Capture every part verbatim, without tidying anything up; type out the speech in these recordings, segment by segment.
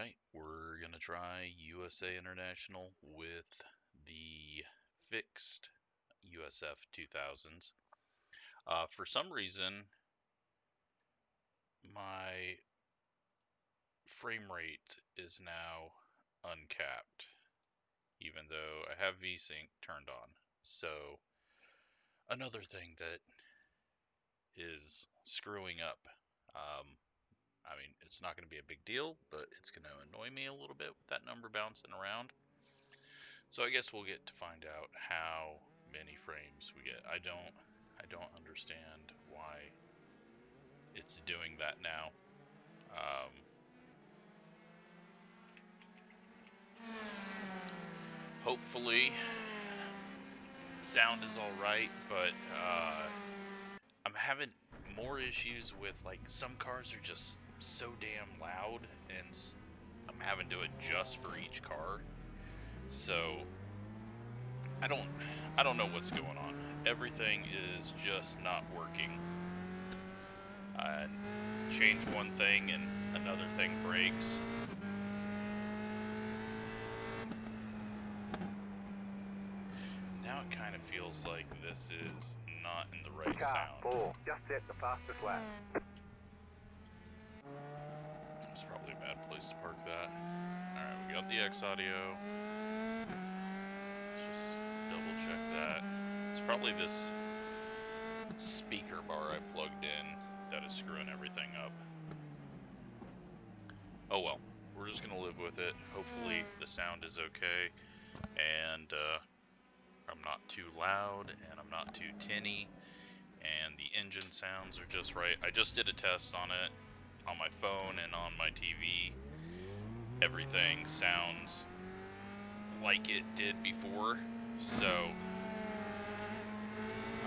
right, we're going to try U S A International with the fixed U S F two thousands. Uh, for some reason, my frame rate is now uncapped, even though I have V-Sync turned on. So, another thing that is screwing up. Um, I mean, it's not going to be a big deal, but it's going to annoy me a little bit with that number bouncing around. So I guess we'll get to find out how many frames we get. I don't, I don't understand why it's doing that now. Um, hopefully, sound is all right, but uh, I'm having more issues with, like, some cars are just so damn loud, and I'm having to adjust for each car. So I don't, I don't know what's going on. Everything is just not working. I change one thing, and another thing breaks. Now it kind of feels like this is not in the right Car sound. Four. Just set the fastest lap. It's probably a bad place to park that. Alright, we got the X audio. Let's just double check that. It's probably this speaker bar I plugged in that is screwing everything up. Oh well, we're just gonna live with it. Hopefully the sound is okay, and uh, I'm not too loud, and I'm not too tinny, and the engine sounds are just right. I just did a test on it on my phone and on my T V. Everything sounds like it did before, so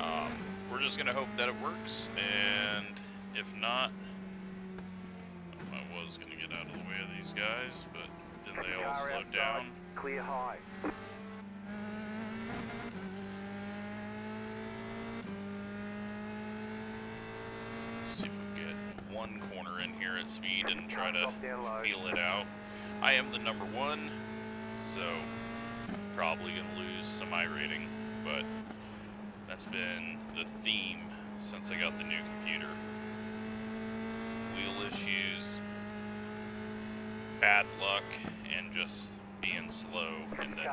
um, we're just gonna hope that it works, and if not, I was gonna get out of the way of these guys, but then they all slowed down. Clear high. One corner in here at speed and try to feel it out. I am the number one, so probably gonna lose some I-rating, but that's been the theme since I got the new computer. Wheel issues, bad luck, and just being slow. And then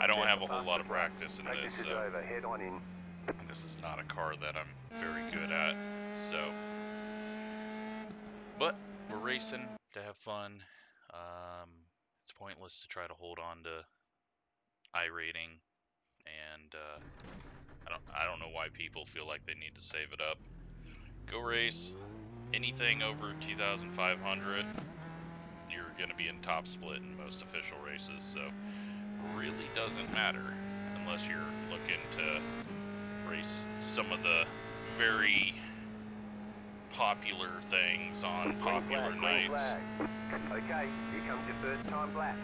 I don't have a whole lot of practice in this, so this is not a car that I'm very good at, so. But we're racing to have fun. Um, it's pointless to try to hold on to I-rating, and uh, I don't I don't know why people feel like they need to save it up. Go race anything over two thousand five hundred. You're going to be in top split in most official races, so really doesn't matter unless you're looking to race some of the very popular things on green popular flag, nights. Flag. Okay, here comes your first time lap.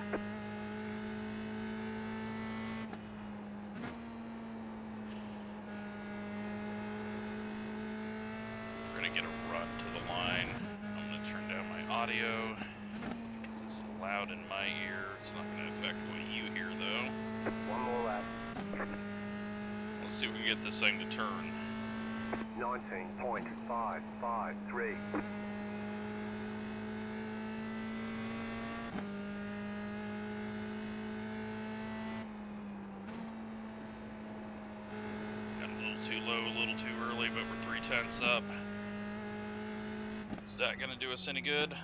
We're gonna get a run to the line. I'm gonna turn down my audio because it's loud in my ear. It's not gonna affect what you hear though. One more lap. Let's see if we can get this thing to turn. nineteen point five five three. Got a little too low, a little too early, but we're three tenths up. Is that gonna do us any good?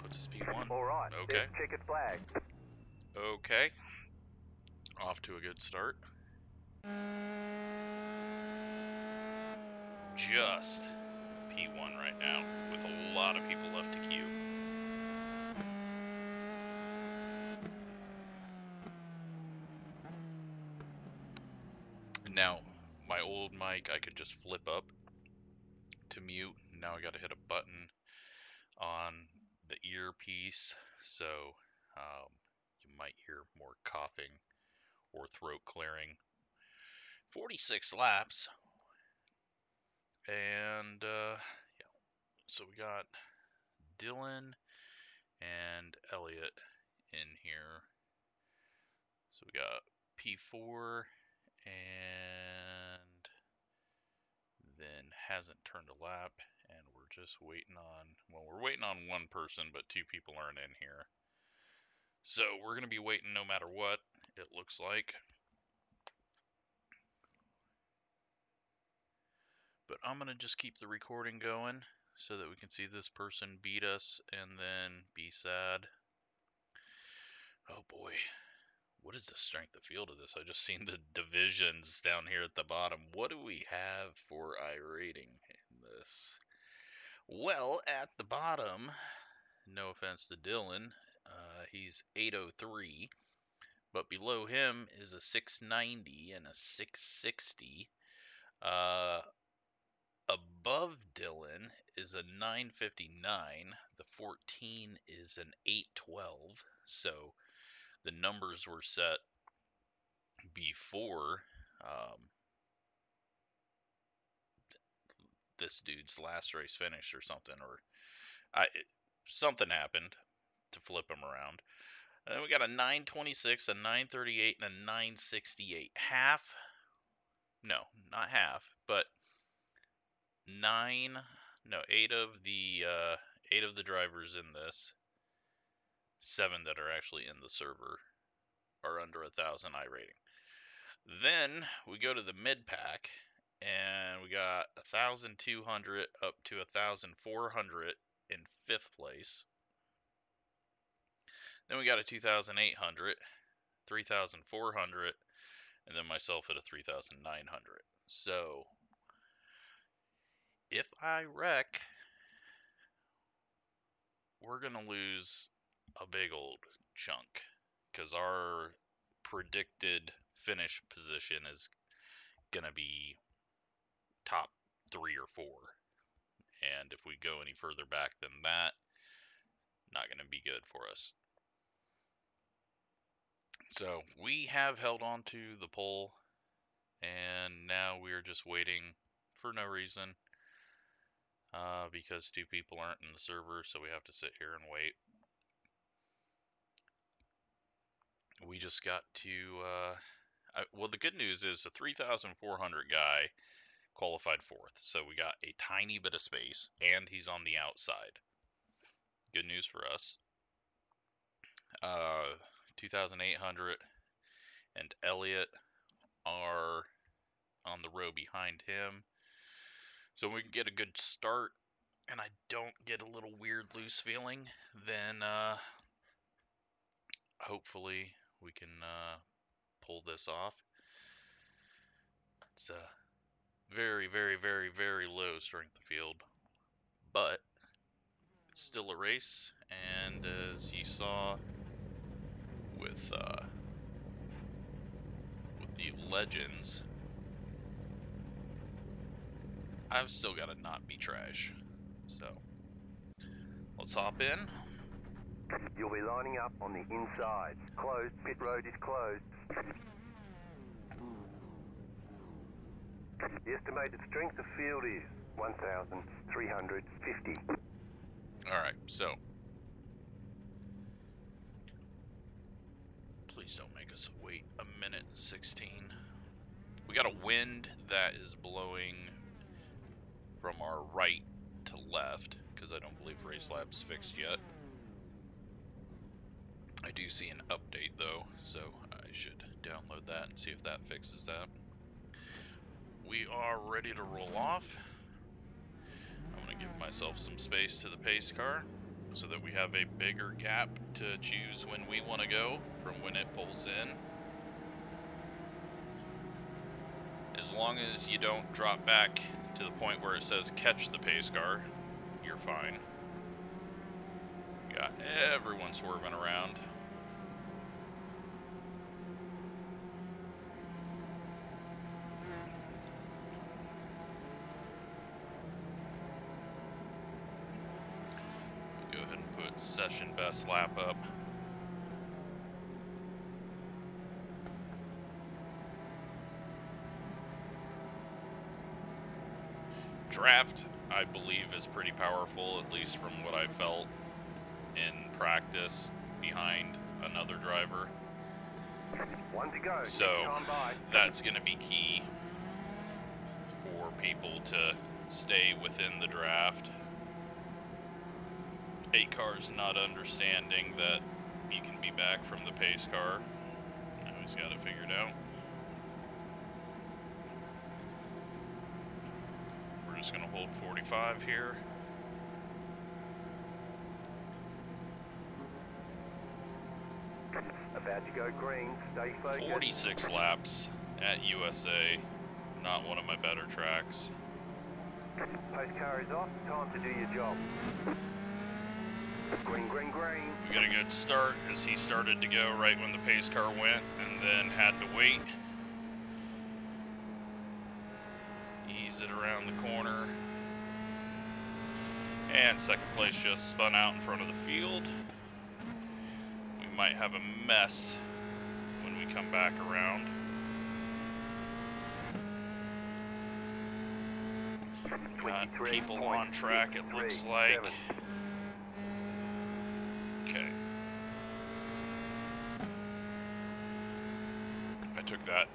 Puts us P one. Alright, okay. Ticket flag. Okay. Off to a good start. Just P one right now, with a lot of people left to queue. Now, my old mic, I could just flip up to mute. Now I gotta hit a button on the earpiece, so um, you might hear more coughing or throat clearing. forty-six laps. And, uh, yeah, so we got Dylan and Elliot in here. So we got P four and then hasn't turned a lap, and we're just waiting on, well, we're waiting on one person, but two people aren't in here. So we're going to be waiting no matter what, it looks like. But I'm going to just keep the recording going so that we can see this person beat us and then be sad. Oh boy. What is the strength of field of this? I just seen the divisions down here at the bottom. What do we have for I rating in this? Well, at the bottom, no offense to Dylan, uh, he's eight oh three. But below him is a six ninety and a six sixty. Uh... Above Dylan is a nine fifty-nine, the fourteen is an eight twelve, so the numbers were set before um, th this dude's last race finished or something, or I, it, something happened to flip him around. And then we got a nine twenty-six, a nine thirty-eight, and a nine sixty-eight. Half, no, not half, but nine no eight of the uh eight of the drivers in this, seven that are actually in the server, are under a thousand I rating. Then we go to the mid pack and we got a thousand two hundred up to a thousand four hundred in fifth place. Then we got a two thousand eight hundred, three thousand four hundred, and then myself at a three thousand nine hundred. So if I wreck, we're going to lose a big old chunk because our predicted finish position is going to be top three or four. And if we go any further back than that, not going to be good for us. So we have held on to the pole, and now we're just waiting for no reason. Uh, because two people aren't in the server, so we have to sit here and wait. We just got to... Uh, I, well, the good news is the three thousand four hundred guy qualified fourth, so we got a tiny bit of space, and he's on the outside. Good news for us. Uh, two thousand eight hundred and Elliot are on the row behind him. So we can get a good start, and I don't get a little weird loose feeling, then uh, hopefully we can uh, pull this off. It's a very, very, very, very low strength of field, but it's still a race, and as you saw with, uh, with the legends, I've still got to not be trash. So, let's hop in. You'll be lining up on the inside. Closed, pit road is closed. The estimated strength of field is one thousand three hundred fifty. Alright, so. Please don't make us wait a minute and sixteen. We got a wind that is blowing from our right to left, because I don't believe Race Lab's fixed yet. I do see an update though, so I should download that and see if that fixes that. We are ready to roll off. I'm going to give myself some space to the pace car so that we have a bigger gap to choose when we want to go from when it pulls in. As long as you don't drop back to the point where it says catch the pace car, you're fine. Got everyone swerving around. We'll go ahead and put session best lap up. Draft, I believe, is pretty powerful, at least from what I felt in practice behind another driver. One to go. So that's going to be key for people to stay within the draft. Eight cars not understanding that you can be back from the pace car. Now he's got it figured out. We're just going to hold forty-five here. About to go green, stay focused. forty-six laps at U S A, not one of my better tracks. Post car is off, time to do your job. Green, green, green. We got a good start as he started to go right when the pace car went and then had to wait. Ease it around the corner. And second place just spun out in front of the field. Might have a mess when we come back around. Got people on track, it looks like. Okay. I took that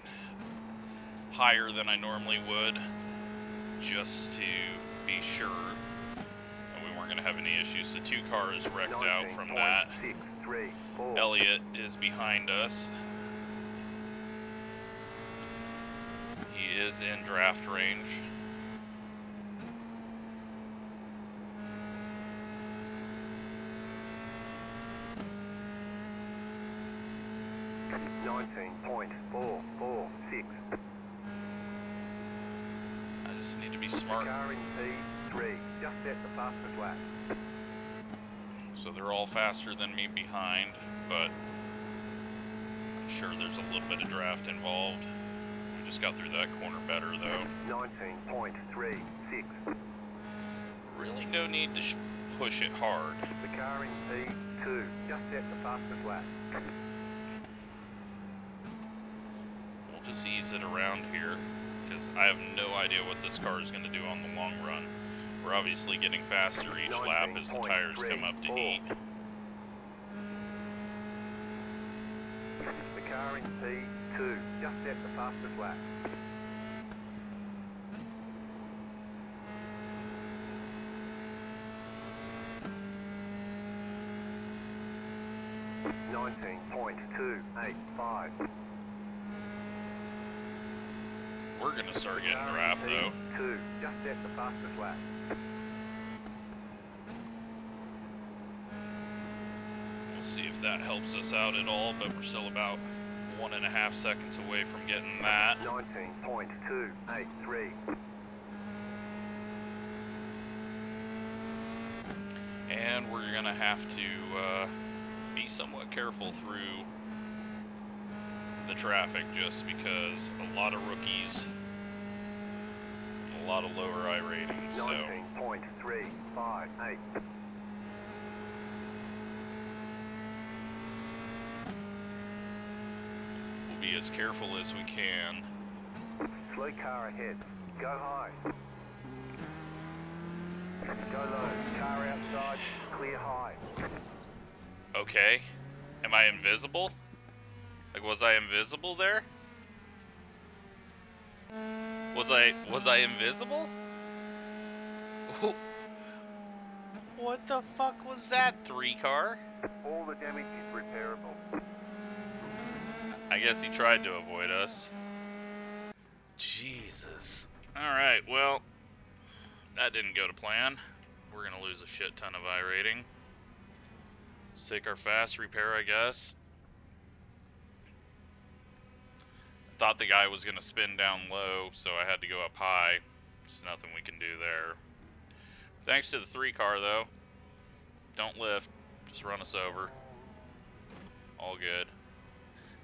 higher than I normally would just to be sure that we weren't going to have any issues. The two cars wrecked out from that. Elliott is behind us. He is in draft range. nineteen point four four six. I just need to be smart. Car in P three, just at the fastest lap. So they're all faster than me behind, but I'm sure there's a little bit of draft involved. We just got through that corner better though. nineteen point three six. Really no need to sh push it hard. The car in P two, just at the fastest lap. We'll just ease it around here, because I have no idea what this car is going to do on the long run. We're obviously getting faster each lap as the tires come up to heat. The car in P two, just at the fastest lap. nineteen point two eight five. We're going to start getting draft though. P two, just at the fastest lap. See if that helps us out at all, but we're still about one and a half seconds away from getting that. nineteen point two eight three. And we're gonna have to uh, be somewhat careful through the traffic just because a lot of rookies, a lot of lower I ratings. So. nineteen point three five eight. Be as careful as we can. Slow car ahead. Go high. Go low. Car outside. Clear high. Okay. Am I invisible? Like, was I invisible there? Was I was I invisible? Ooh. What the fuck was that, three car? All the damage is repairable. I guess he tried to avoid us. Jesus. Alright, well, that didn't go to plan. We're gonna lose a shit ton of I rating. Let's take our fast repair, I guess. I thought the guy was gonna spin down low, so I had to go up high. There's nothing we can do there. Thanks to the three car, though. Don't lift, just run us over. All good.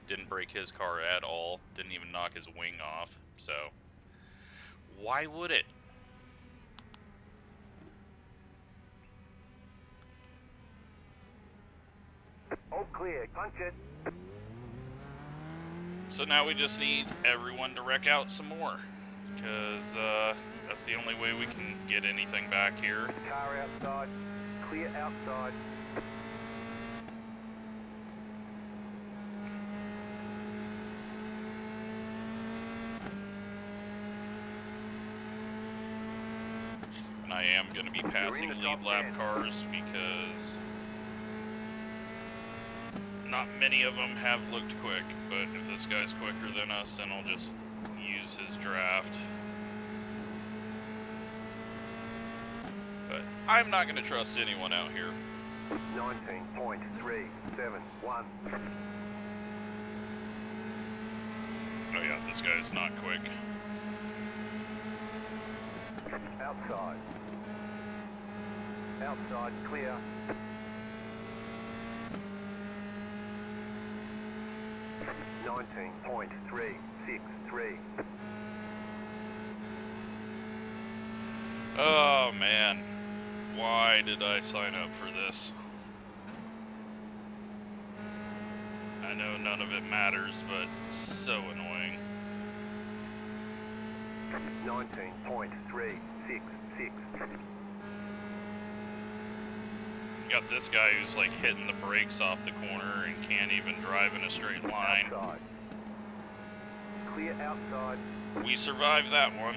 Didn't break his car at all. Didn't even knock his wing off. So, why would it? All clear. Punch it. So now we just need everyone to wreck out some more. Because uh, that's the only way we can get anything back here. Car outside. Clear outside. I am going to be passing lead lap cars because not many of them have looked quick, but if this guy's quicker than us, then I'll just use his draft. But I'm not going to trust anyone out here. nineteen point three seven one. Oh yeah, this guy's not quick. Outside. Outside, clear. nineteen point three six three. Oh man, why did I sign up for this? I know none of it matters, but so annoying. nineteen point three six six. Got this guy who's like hitting the brakes off the corner and can't even drive in a straight line. Outside. Clear outside. We survived that one.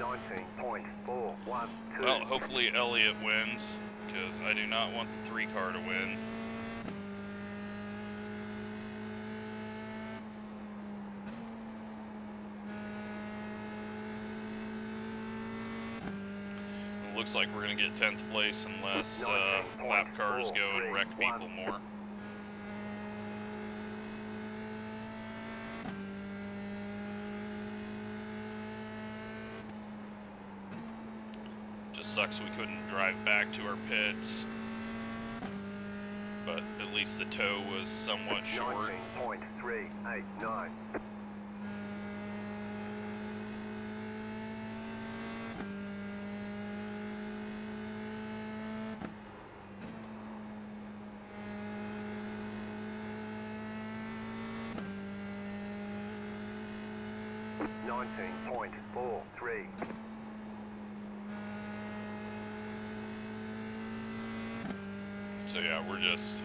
nineteen point four one two. Well, hopefully Elliot wins, because I do not want the three car to win. Looks like we're going to get tenth place unless uh, lap cars go and wreck people more. Just sucks we couldn't drive back to our pits, but at least the tow was somewhat short. nineteen point three eight nine. nineteen point four three. So yeah, we're just,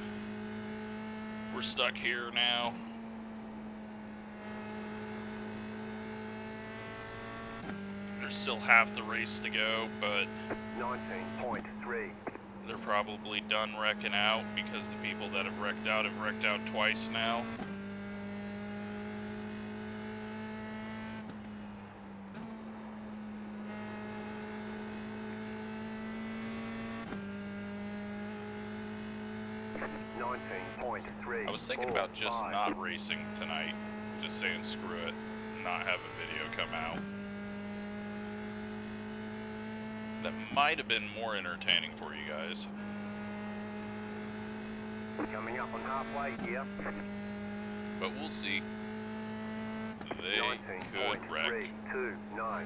we're stuck here now. There's still half the race to go, but nineteen point three. They're probably done wrecking out because the people that have wrecked out have wrecked out twice now. I was thinking about just not racing tonight, just saying screw it, not have a video come out. That might have been more entertaining for you guys. Coming up on halfway here. But we'll see. They could wreck. nineteen point three two nine.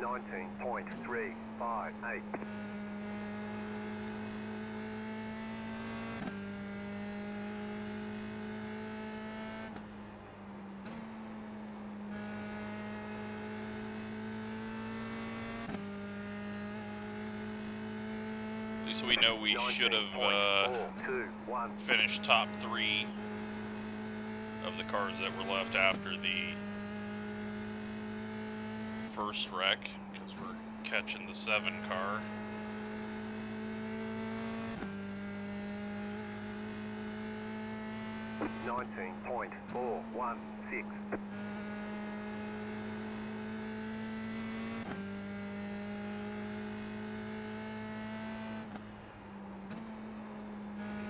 nineteen point three five eight. At least we know we should have uh, finished top three of the cars that were left after the first wreck, because we're catching the seven car. nineteen point four one six.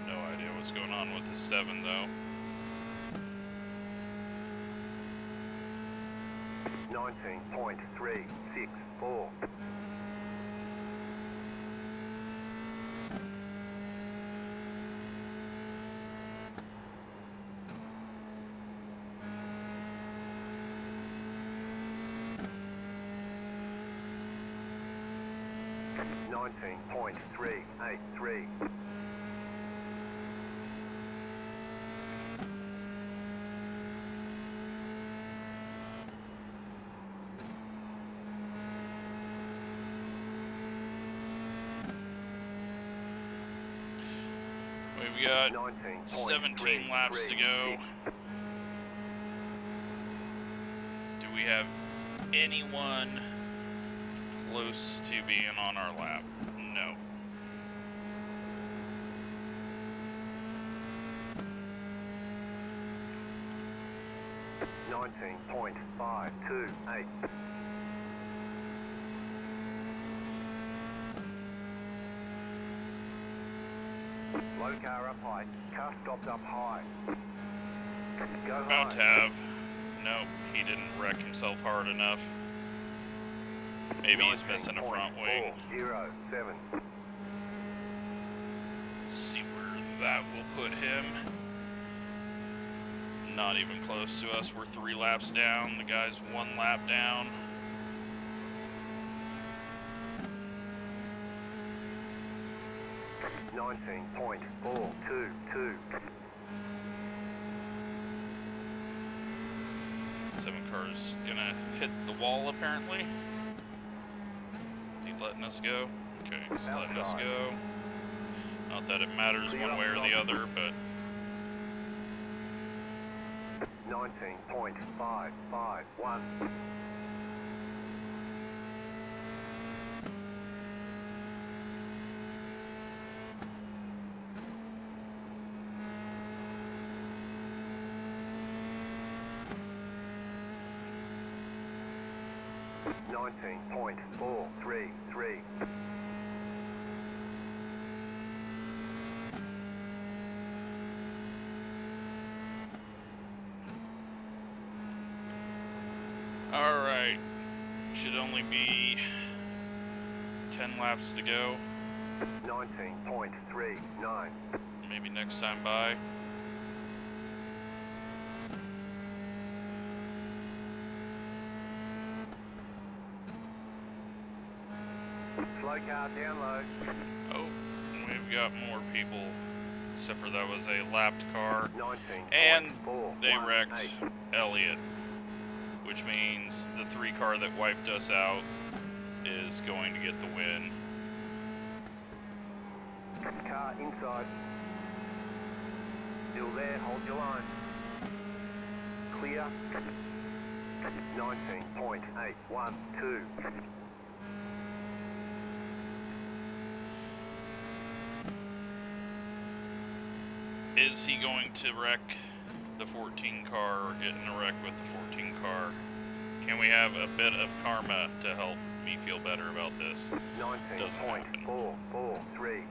No idea what's going on with the seven though. nineteen point three six four. nineteen point three eight three. we got seventeen laps to go. Do we have anyone close to being on our lap? No. nineteen point five two eight. Low car up high, car stopped up high. Go about to have. Nope, he didn't wreck himself hard enough. Maybe he's missing a front wing. zero seven. Let's see where that will put him. Not even close to us. We're three laps down. The guy's one lap down. nineteen point four two two. Seven car's gonna hit the wall apparently. Is he letting us go? Okay, he's letting us go. Not that it matters one way or the other, but nineteen point five five one. nineteen point four three three. Alright, should only be ten laps to go. nineteen point three nine. Maybe next time by. Slow car down low. Oh, we've got more people, except for that was a lapped car. And they wrecked Elliott, which means the three car that wiped us out is going to get the win. Car inside. Still there, hold your line. Clear. nineteen point eight one two. Is he going to wreck the fourteen car or get in a wreck with the fourteen car? Can we have a bit of karma to help me feel better about this? nineteen point four four three.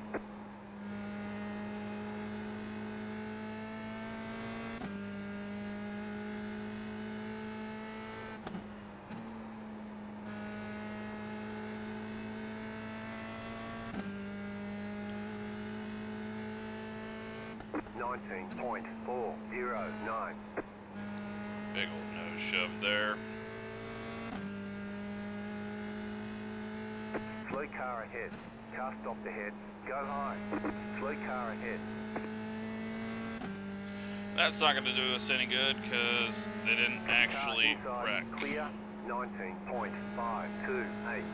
nineteen point four oh nine. Big old nose shove there. Slow car ahead. Car stopped ahead. Go high. Slow car ahead. That's not going to do us any good because they didn't actually wreck. Clear. nineteen point five two eight.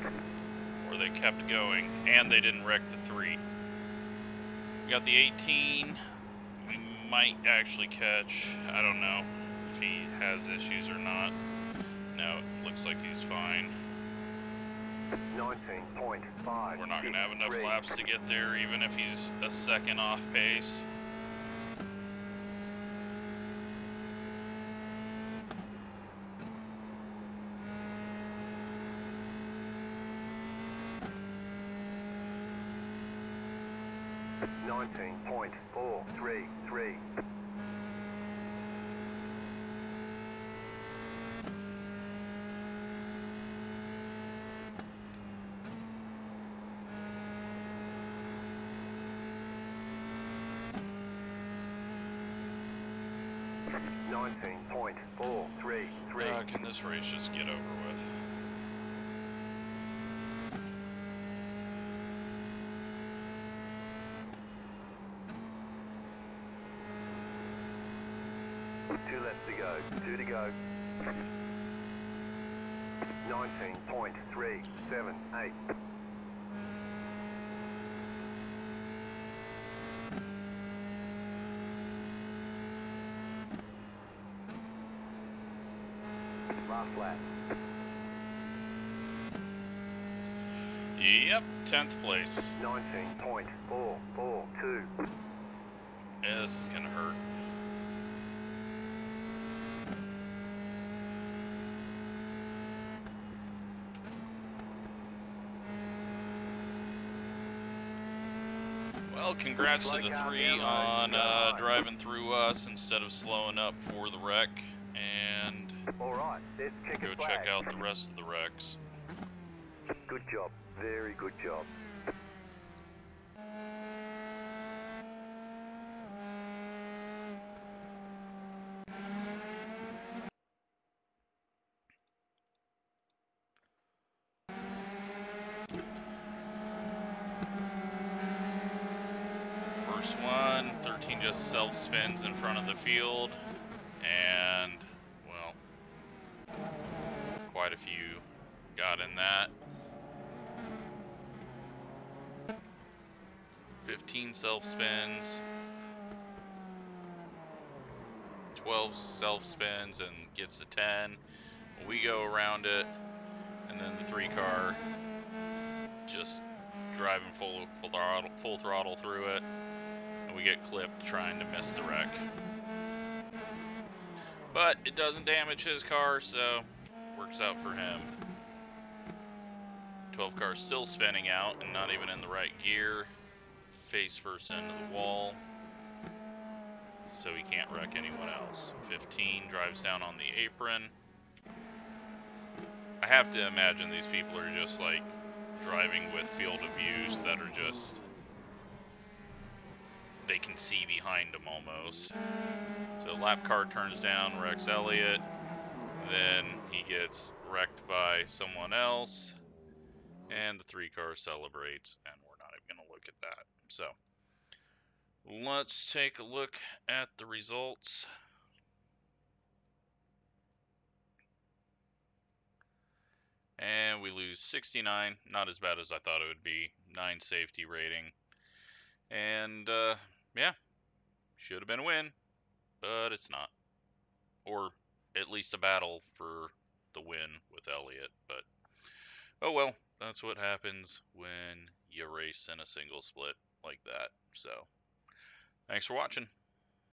Or they kept going and they didn't wreck the three. We got the eighteen. Might actually catch. I don't know if he has issues or not. No, it looks like he's fine. nineteen point five. We're not going to have enough laps to get there, even if he's a second off pace. nineteen point four three three. nineteen point four three three. Uh, can this race just get over with? Two left to go, two to go. nineteen point three seven eight. flat. Yep, tenth place. nineteen point four four two. Yeah, this is gonna hurt. Well, congrats to the three on uh, driving through us instead of slowing up for the wreck, and go check out the rest of the wrecks. Good job, very good job. Just self-spins in front of the field, and, well, quite a few got in that. fifteen self-spins, twelve self-spins, and gets the ten. We go around it, and then the three car just driving full, full throttle, full throttle through it. We get clipped trying to miss the wreck, but it doesn't damage his car, so works out for him. twelve car still spinning out and not even in the right gear, face first into the wall, so he can't wreck anyone else. fifteen drives down on the apron. I have to imagine these people are just like driving with field of views that are just, they can see behind them almost. So lap car turns down, wrecks Elliott, then he gets wrecked by someone else, and the three car celebrates, and we're not even gonna look at that. So let's take a look at the results. And we lose sixty-nine, not as bad as I thought it would be, nine safety rating. And uh, yeah, should have been a win, but it's not. Or at least a battle for the win with Elliott, but oh well, that's what happens when you race in a single split like that. So, thanks for watching.